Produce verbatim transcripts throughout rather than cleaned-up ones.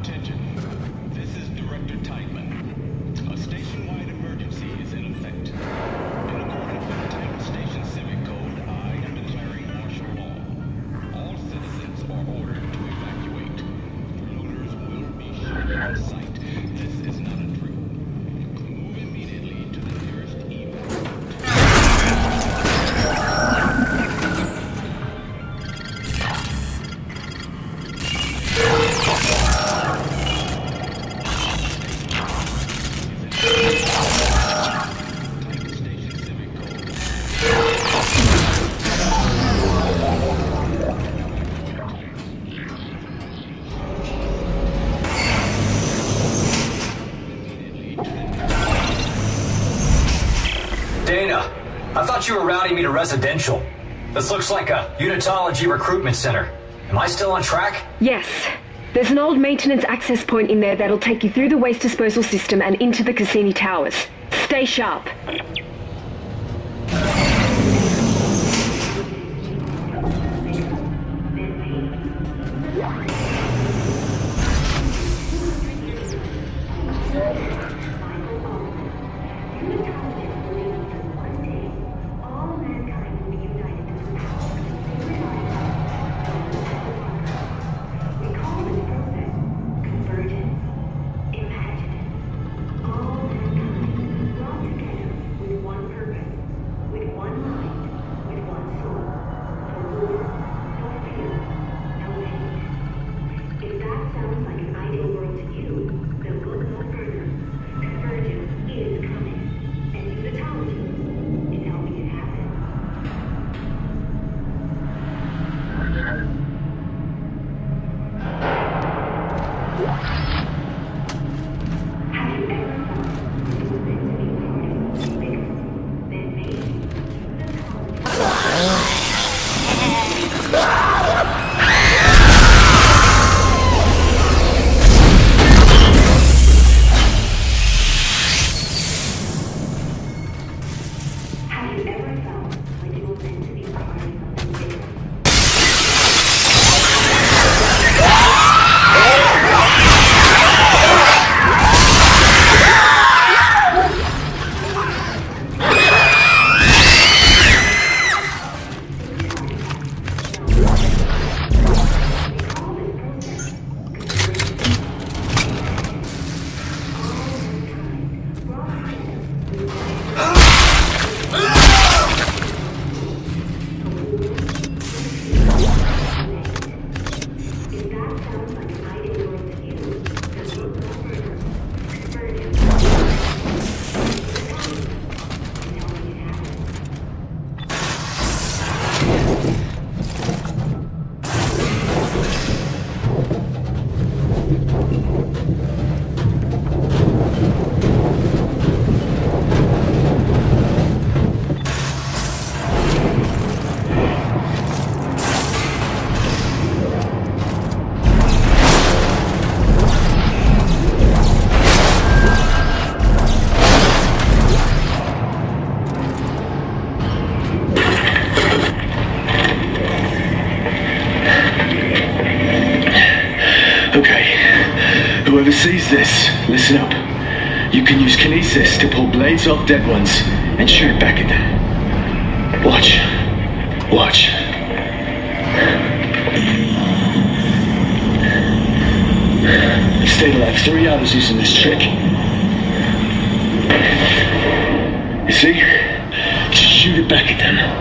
Attention, this is Director Tightman. A station-wide emergency is in effect. In accordance with the Tampa Station Civic Code, I am declaring martial law. All citizens are ordered to evacuate. Looters will be shot on sight. This is not a drill. Move immediately to the nearest evac. Dana, I thought you were routing me to residential. This looks like a Unitology recruitment center. Am I still on track? Yes. There's an old maintenance access point in there that'll take you through the waste disposal system and into the Cassini towers. Stay sharp. Whoever sees this, listen up. You can use kinesis to pull blades off dead ones and shoot back at them. Watch. Watch. Stayed alive three hours using this trick. You see? Just shoot it back at them.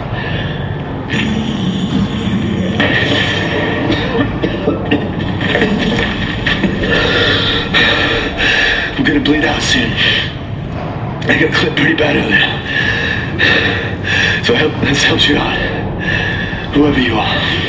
I'm gonna bleed out soon. I got clipped pretty bad earlier. So I hope this helps you out, whoever you are.